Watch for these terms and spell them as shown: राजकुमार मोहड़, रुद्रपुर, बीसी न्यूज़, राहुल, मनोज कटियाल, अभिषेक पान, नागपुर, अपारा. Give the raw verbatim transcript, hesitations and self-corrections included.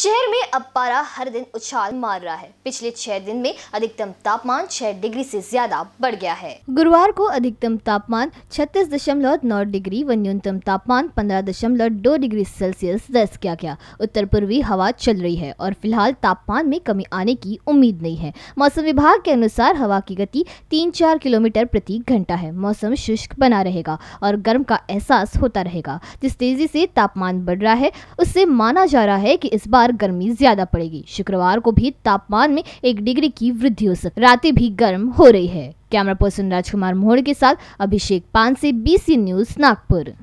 शहर में अपारा हर दिन उछाल मार रहा है। पिछले छह दिन में अधिकतम तापमान छह डिग्री से ज्यादा बढ़ गया है। गुरुवार को अधिकतम तापमान छत्तीस दशमलव नौ डिग्री व न्यूनतम तापमान पंद्रह दशमलव दो डिग्री सेल्सियस दर्ज किया गया। उत्तर पूर्वी हवा चल रही है और फिलहाल तापमान में कमी आने की उम्मीद नहीं है। मौसम विभाग के अनुसार हवा की गति तीन चार किलोमीटर प्रति घंटा है। मौसम शुष्क बना रहेगा और गर्म का एहसास होता रहेगा। जिस तेजी से तापमान बढ़ रहा है उससे माना जा रहा है कि इस बार गर्मी ज्यादा पड़ेगी। शुक्रवार को भी तापमान में एक डिग्री की वृद्धि हो सकती है। रातें भी गर्म हो रही है। कैमरा पर्सन राजकुमार मोहड़ के साथ अभिषेक पान से बीसी न्यूज़ नागपुर।